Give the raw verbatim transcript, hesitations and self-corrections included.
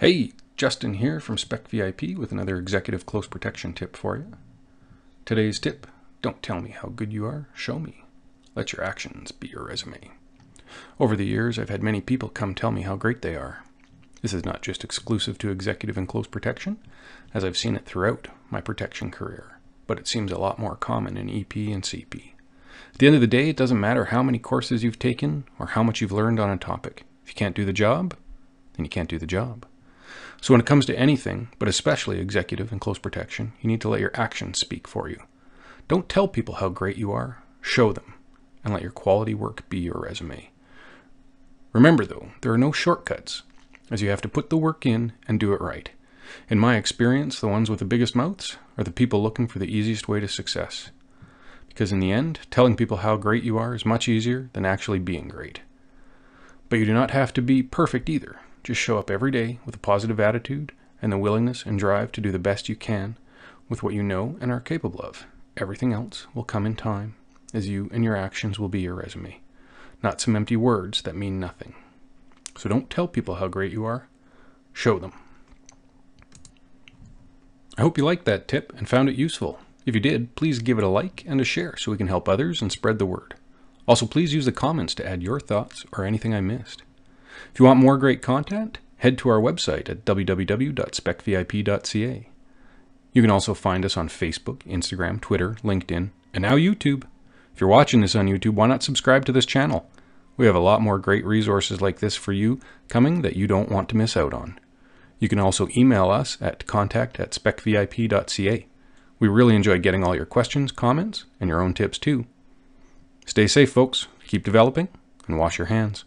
Hey, Justin here from SpecVIP with another executive close protection tip for you. Today's tip, don't tell me how good you are, show me. Let your actions be your resume. Over the years, I've had many people come tell me how great they are. This is not just exclusive to executive and close protection, as I've seen it throughout my protection career, but it seems a lot more common in E P and C P. At the end of the day, it doesn't matter how many courses you've taken or how much you've learned on a topic. If you can't do the job, then you can't do the job. So when it comes to anything, but especially executive and close protection, you need to let your actions speak for you. Don't tell people how great you are, show them, and let your quality work be your resume. Remember though, there are no shortcuts, as you have to put the work in and do it right. In my experience, the ones with the biggest mouths are the people looking for the easiest way to success. Because in the end, telling people how great you are is much easier than actually being great. But you do not have to be perfect either. Just show up every day with a positive attitude and the willingness and drive to do the best you can with what you know and are capable of. Everything else will come in time, as you and your actions will be your resume, not some empty words that mean nothing. So don't tell people how great you are, show them. I hope you liked that tip and found it useful. If you did, please give it a like and a share so we can help others and spread the word. Also, please use the comments to add your thoughts or anything I missed. If you want more great content, head to our website at w w w dot spec vip dot c a. You can also find us on Facebook, Instagram, Twitter, LinkedIn, and now YouTube. If you're watching this on YouTube, why not subscribe to this channel? We have a lot more great resources like this for you coming that you don't want to miss out on. You can also email us at contact at spec vip dot c a. We really enjoy getting all your questions, comments, and your own tips too. Stay safe, folks. Keep developing and wash your hands.